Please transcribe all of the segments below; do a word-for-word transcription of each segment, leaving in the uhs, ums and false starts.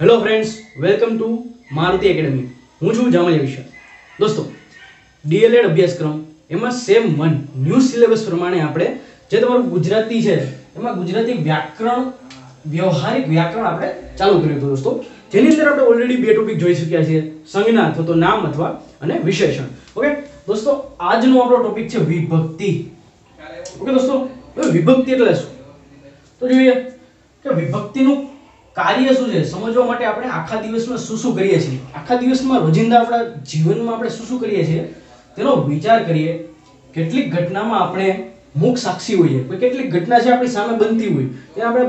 Hello friends, welcome to Maruti academy. हूँ छू जामल विषय दोस्तों, डीएलएड अभ्यासक्रम एम सेम वन न्यू सिलेबस प्रमाण आपणे जे तमारुं गुजराती है एमां गुजराती व्याकरण व्यवहारिक व्याकरण आपणे चालू कर्युं हतुं दोस्तों, जेनी अंदर आपणे ऑलरेडी बे टॉपिक जोई शक्या छीए, संज्ञा अथवा नाम अथवा अने विशेषण। ओके दोस्तों, आजनो आपणो टॉपिक छे विभक्ति। ओके दोस्तों, विभक्ति एटले शुं तो जोईए के विभक्तिनुं कार्य शुं छे समजवा माटे आपणे आखा दिवसमां शुं शुं करीए छीए, आखा दिवसमां रोजिंदा आपणा जीवनमां आपणे शुं शुं करीए छीए तेनो विचार करीए। केटलीक घटनामां आपणे मुख साक्षी होईए, कोई केटलीक घटना छे आपणी सामे बनती होय ते आपणे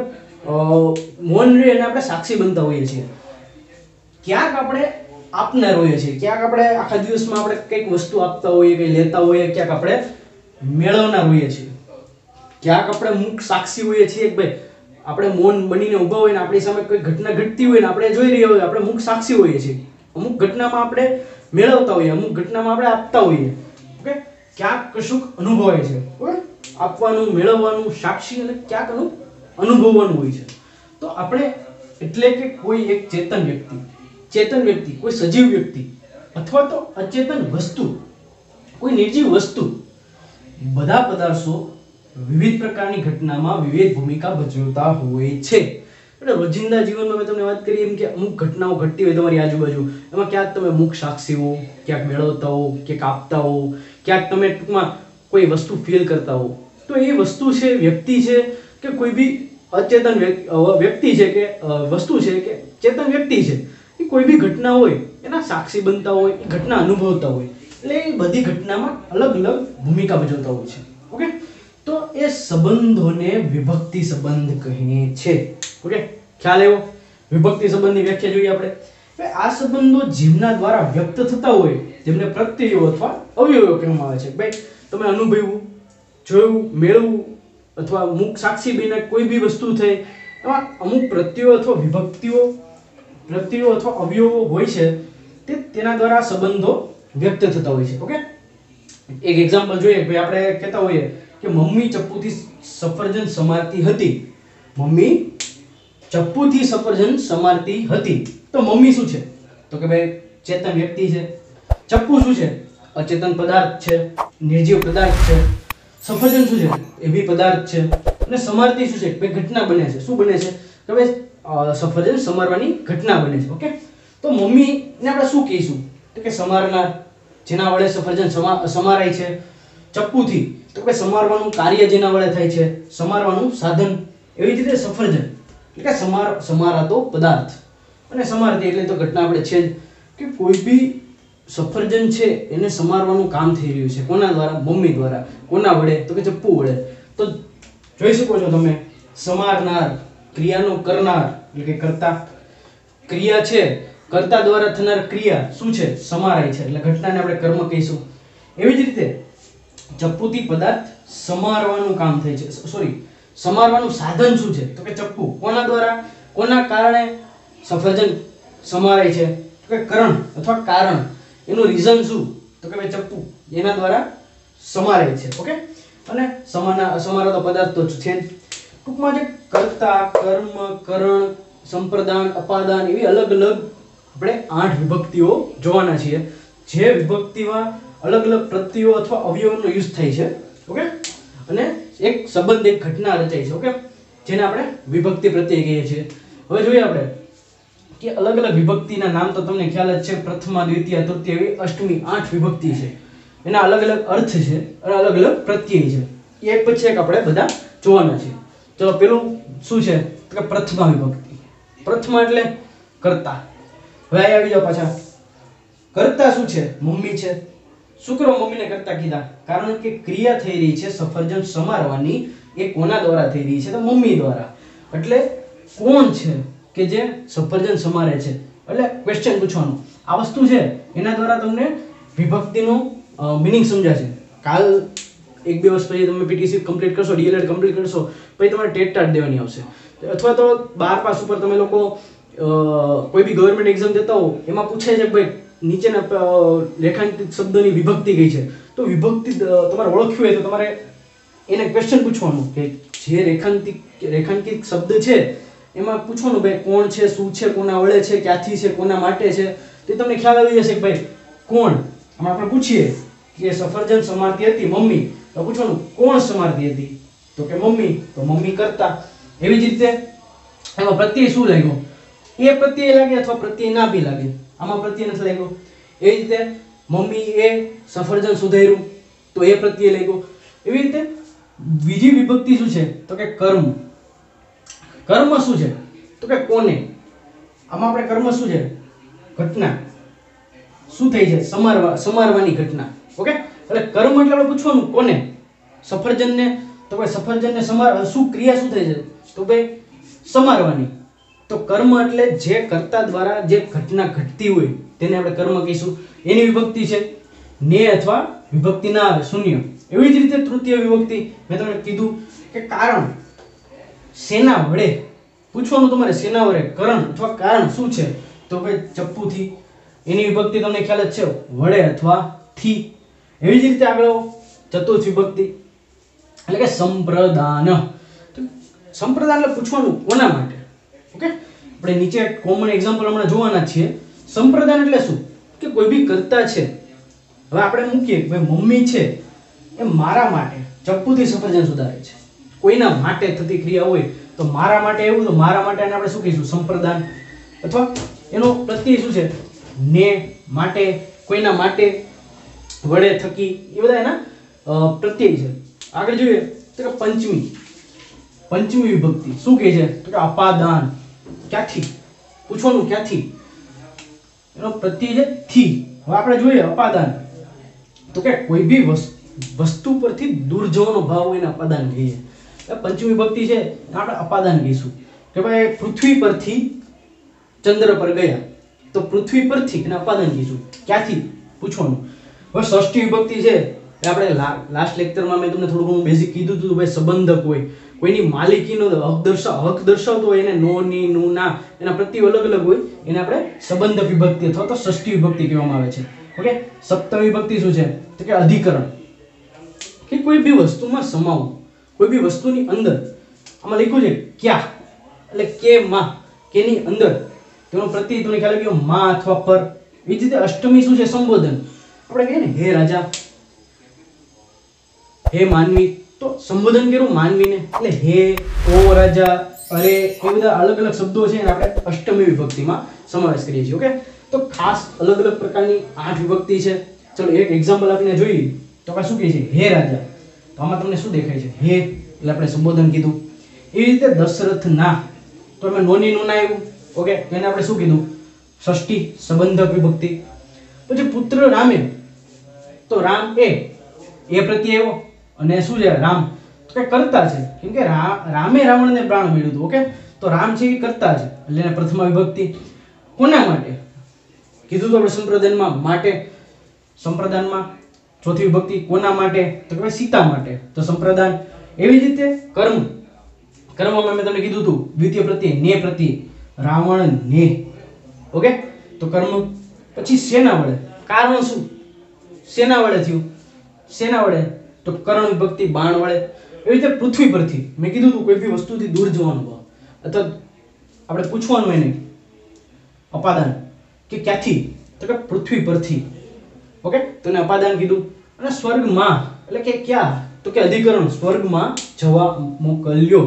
मौन रहीने आपणे साक्षी बनता होईए छीए। क्यांक आपणे आपनार होईए छीए, क्यांक आपणे आखा दिवसमां आपणे કંઈક વસ્તુ આપતા હોઈએ, કંઈ લેતા હોઈએ, ક્યાંક આપણે મેળવનાર હોઈએ છીએ, ક્યાંક આપણે મુખ સાક્ષી હોઈએ છીએ કે ભાઈ આપણે મૌન બનીને ઊભા હોય ને આપણી સામે કોઈ ઘટના ઘટતી હોય ને આપણે જોઈ રહ્યા હોય, આપણે મુખ સાક્ષી હોઈએ છીએ। અમુક ઘટનામાં આપણે મેળવતા હોઈએ, અમુક ઘટનામાં આપણે આપતા હોઈએ। ઓકે, ક્યાંક કશુંક અનુભવાય છે, ઓકે, આપવાનું, મેળવવાનું, સાક્ષી અને ક્યાંક એનું અનુભવવાનું હોય છે। તો આપણે એટલે કે કોઈ એક ચેતન વ્યક્તિ ચેતન વ્યક્તિ કોઈ સજીવ વ્યક્તિ અથવા તો અચેતન વસ્તુ કોઈ નિર્જીવ વસ્તુ બધા પદાર્થો विविध प्रकार की घटना में विविध भूमिका भजवता होय छे। એટલે રોજિંદા જીવનમાં મેં તમને વાત કરી એમ કે અમુક ઘટનાઓ ઘટતી હોય તમારી આજુબાજુ, એમાં ક્યાંક તમે મુખ સાક્ષી હો, ક્યાંક મેળવતા હો, ક્યાંક આપતા હો, ક્યાંક તમે ટૂંકમાં કોઈ વસ્તુ ફીલ કરતા હો। તો એ વસ્તુ છે, વ્યક્તિ છે કે કોઈ બી અચેતન વ્યક્તિ છે કે વસ્તુ છે કે ચેતન વ્યક્તિ છે, એ કોઈ બી ઘટના હોય એના સાક્ષી બનતા હોય, એ ઘટના અનુભવતા હોય, એટલે એ બધી ઘટનામાં અલગ અલગ ભૂમિકા ભજવતા હોય છે। ઓકે, तो ये संबंधों ने विभक्ति संबंध कहे छे। ओके, ख्याल आव्यो? विभक्ति संबंधी व्याख्या જોઈએ આપણે કે આ સંબંધો જીવના દ્વારા વ્યક્ત થતા હોય જેમને પ્રત્યયો અથવા અવયવો કહેવામાં આવે છે। ભાઈ તમે અનુભવ્યું, જોયું, મેળવ્યું અથવા મુખ સાક્ષી બનીને કોઈ ભી વસ્તુ થઈ, એમાં અમુક પ્રત્યયો અથવા વિભક્તિઓ પ્રત્યયો અથવા અવયવો હોય છે તે તેના દ્વારા સંબંધો વ્યક્ત થતા હોય છે। ઓકે, એક એક્ઝામ્પલ જોઈએ ભાઈ, આપણે કહેતા હોઈએ कि मम्मी चप्पू थी सफरजन समारती हती, मम्मी चप्पू थी सफरजन समारती हती। तो मम्मी शू है तो कि भाई चेतन व्यक्ति है, चप्पू शू है अचेतन पदार्थ है, निर्जीव पदार्थ है, सफरजन शू है ए भी पदार्थ है, समारती शू है भाई घटना बने से। शू बने से कि भाई सफरजन समारवानी घटना बने से। ओके, तो मम्मी ने आप शू कहीशू तो कि समारनार, जेना वडे सफरजन समा समाराय है। चप्पू थी तो भाई समारवानुं कार्य जेना वडे थाय छे, समारवानुं साधन। एवी रीते सफरजन એટલે કે સમાર સમારાતો પદાર્થ અને સમારતી એટલે તો ઘટના આપણે છે કે કોઈ બી સફરજન છે એને સમારવાનું કામ થઈ રહ્યું છે કોના દ્વારા? મમ્મી દ્વારા। કોના વડે? તો કે ચપ્પુ વડે। તો જોઈ શકો છો તમે, સમારનાર ક્રિયાનો કરનાર એટલે કે કર્તા, ક્રિયા છે કર્તા દ્વારા થનાર ક્રિયા શું છે? સમારાય છે એટલે ઘટનાને આપણે કર્મ કહીશું। એવી જ રીતે चप्पूती पदार्थ समारवानुं काम थाय छे, सॉरी समारवानुं साधन शुं छे तो के चप्पू। कोना द्वारा? कोना कारणे सफरजन समाराय छे तो के करण अथवा कारण, एनुं रीजन शुं तो के चप्पू एना द्वारा समाराय छे। ओके, अने समाना समारातो पदार्थ तो छे। टूंकमां जे कर्ता, कर्म, करण, संप्रदान, अपादान एवी अलग अलग आपणे आठ विभक्तिओ जोवाना छीए जे विभक्तिमां अलग अलग प्रत्ययो अथवा अवयवों यूज थाय छे। ओके, अने एक संबंध एक घटना रचाई छे। ओके, जेने आपणे विभक्ति प्रत्यय कहीए छे। हवे जोईए आपणे कि अलग अलग विभक्तिना नाम तो तमने ख्याल ज छे, प्रथमा, द्वितीया, तृतीया, अष्टमी, आठ विभक्ति छे। एना अलग अलग अर्थ छे अने अलग अलग प्रत्यय छे। एक पछी एक आपणे बधा जोवाना छे। चलो पेलुं शुं छे तो के प्रथमा विभक्ति। प्रथमा एटले कर्ता। हवे आवी जाओ पाछा, कर्ता शुं छे? मम्मी छे। શું કરો? મમ્મીને કરતા કીધા કારણ કે ક્રિયા થઈ રહી છે સફરજન સમારવાની, એ કોના દ્વારા થઈ રહી છે? તો મમ્મી દ્વારા। એટલે કોણ છે કે જે સફરજન સમારે છે? એટલે ક્વેશ્ચન પૂછવાનું, આ વસ્તુ છે એના દ્વારા તમને વિભક્તિનું मीनिंग સમજાશે। કાલ એક બે વર્ષ પછી તમે પીટીસી કમ્પ્લીટ કરશો, ડીએલએડ કમ્પ્લીટ કરશો, પછી તમારે ટેટ ટાટ દેવાની આવશે અથવા તો બાર પાસ ઉપર તમે લોકો કોઈ બી ગવર્મેન્ટ એક્ઝામ દેતા હો એમાં પૂછે છે ભાઈ નીચેના રેખાંકિત શબ્દની વિભક્તિ કઈ છે? તો વિભક્તિ તમારે ઓળખવી હોય તો તમારે એને ક્વેશ્ચન પૂછવાનું કે જે રેખાંકિત રેખાંકિત શબ્દ છે एमां पूछो भाई कोण छे शुं छे कोना वळे छे क्यांथी छे कोना माटे छे तो तमने ख्याल आवी जशे के भाई कोण आम आपणे पूछीए के सफरजन समारती हती मम्मी तो पूछो कोण समारती हती तो के मम्मी तो मम्मी करता एवी ज रीते एमां प्रत्यय शुं लाग्यो ए प्रत्यय लागे अथवा प्रत्यय ना भी लागे आमां प्रत्यय नथी लाग्यो एवी रीते मम्मी ए सफरजन सुधेरू तो ए प्रत्यय लाग्यो एवी रीते बीजी विभक्ति शुं छे तो के कर्म कर्म शू है तो के कोने आम आप कर्म शू है घटना शू थी है समारवा समारवानी घटना ओके कर्म एटले पूछवा कोने सफरजन ने तो भाई सफरजन ने समार शू क्रिया शू थी है तो भाई समारवानी तो कर्म एटले जे कर्ता द्वारा जे घटना घटती होय तेने आपणे कर्म कहीशुं एनी विभक्ति है ने अथवा विभक्ति ना शून्य एवी ज रीते तृतीय विभक्ति मैं तमने कीधुं के कारण सेना वड़े पूछवानुं तमारे सेना वड़े कारण अथवा कारण शुं छे तो भाई चप्पू थी एनी विभक्ति तमने ख्याल ज छे वड़े अथवा थी एवी ज रीते आगळ चतुर्थ विभक्ति एटले के संप्रदान तो संप्रदान एटले पूछवानुं कोना माटे ओके आपणे नीचे कॉमन एग्जाम्पल हमणे जोवाना छीए संप्रदान एटले शुं के कोई भी कर्ता छे हवे आपणे मूकीए भाई मम्मी छे ए मारा माटे चप्पू थी सफरजन सुधारे छे कोईना माटे थती क्रिया होय तो मारा माटे एवुं तो मारा माटे ने आपणे शुं कहीशुं संप्रदान अथवा एनो प्रत्यय शुं छे ने माटे कोईना माटे वडे थकी ए बधा एना प्रत्यय छे। आगळ जोईए तो के पंचमी पंचमी विभक्ति शुं कहे छे तो के अपादान क्यांथी पूछवानुं क्यांथी एनो प्रत्यय छे थी। हवे आपणे जोईए अपादान तो के कोई भी वस्तु परथी दूर जवानो भाव होय ने अपादान कहीए पंचमी विभक्ति है આપણે અપાદાન કહીશું કે ભાઈ પૃથ્વી પરથી ચંદ્ર પર ગયા तो पृथ्वी પરથી ને અપાદાન કહીશું ક્યાંથી પૂછવાનું। હવે ષષ્ઠી વિભક્તિ છે એ આપણે લાસ્ટ લેક્ચરમાં મેં તમને થોડું ઘણું બેઝિક કીધું હતું ભાઈ સંબંધક હોય કોઈની માલિકીનો હક દર્શાવ હક દર્શાવતો હોય એને નો ની નું ના એના પ્રત્યય અલગ અલગ હોય એને આપણે સંબંધક વિભક્તિ અથવા તો ષષ્ઠી વિભક્તિ કહેવામાં આવે છે ઓકે। સપ્તમી વિભક્તિ શું છે તો કે અધિકરણ કે કોઈ બી વસ્તુમાં સમાવું कोई भी वस्तु नी अंदर आम लिखू है क्या एटले के मां के नी अंदर तेनो प्रत्यय तमने ख्याल आव्यो मां अथवा पर। ए ज रीते अष्टमी शुं छे संबोधन आपणे कहीए ने हे राजा हे मानवी तो संबोधन कर्युं मानवी ने एटले हे ओ राजा अरे ए बधा अलग अलग शब्दों छे ने आपणे अष्टमी विभक्ति में समावेश करीए छीए ओके। तो खास अलग अलग प्रकारनी आठ विभक्ति छे। चलो एक एग्जाम्पल आपणे जोईए तो आपणे शुं कहीए छीए हे राजा तो आमां तमने शुं देखाय छे हे એટલે આપણે સંબોધન કીધું। એ રીતે દશરથના તો આપણે નોની નુના આવ્યું ઓકે એને આપણે શું કીધું ષષ્ઠી સંબંધક વિભક્તિ। પછી પુત્ર રામે તો રામ એ એ પ્રત્યય આવ્યો અને શું છે રામ તો કે કર્તા છે કેમ કે રામે રાવણને પ્રાણ મળ્યું હતું ઓકે તો રામ છે એ કર્તા છે એટલે એને પ્રથમ વિભક્તિ। કોના માટે કીધું તો આપણે સંપ્રદાનમાં માટે સંપ્રદાનમાં चौथी विभक्ति कोना माटे तो के सीता माटे तो संप्रदान। एवी रीते कर्म कर्म में मैं तमने कीधुं तू द्वितीय प्रत्यय ने प्रत्यय रावण ने ओके तो कर्म। पछी सेना वडे कारण शुं सेना वडे थयुं सेना वडे तो करण विभक्ति बाण वडे। एवी रीते पृथ्वी परथी मैं कीधुं तू कोई भी वस्तु थी दूर जवानुं अथवा आपणे पूछवानुं एने अपादान के क्यांथी तो के पृथ्वी परथी ओके तो ने अपादान कीधुं। अने स्वर्ग मां एटले के क्या तो के अधिकरण स्वर्ग मां जवा मोकल्यो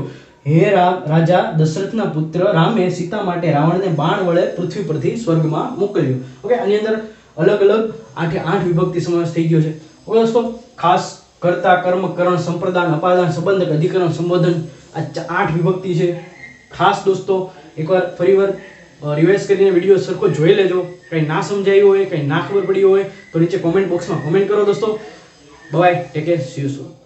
हे रा, राजा दशरथना पुत्र रामे सीता माटे रावणने बाण वळे पृथ्वी परथी स्वर्ग मां मोकल्यो ओके। आनी अंदर अलग अलग आठे आठ विभक्ति समावेश थई गयो छे ओके दोस्तों। खास कर्ता कर्म करण संप्रदान अपादान संबंधक अधिकरण संबोधन आ आठ विभक्ति छे। खास दोस्तों एकवार फरीवार रिवाइज करीने विडियो सरखो जोई लेजो। कहीं ना समझायु हो कहीं ना खबर पड़ी हो तो नीचे कॉमेंट बॉक्स में कॉमेंट करो दोस्तों। Bye take care see you soon.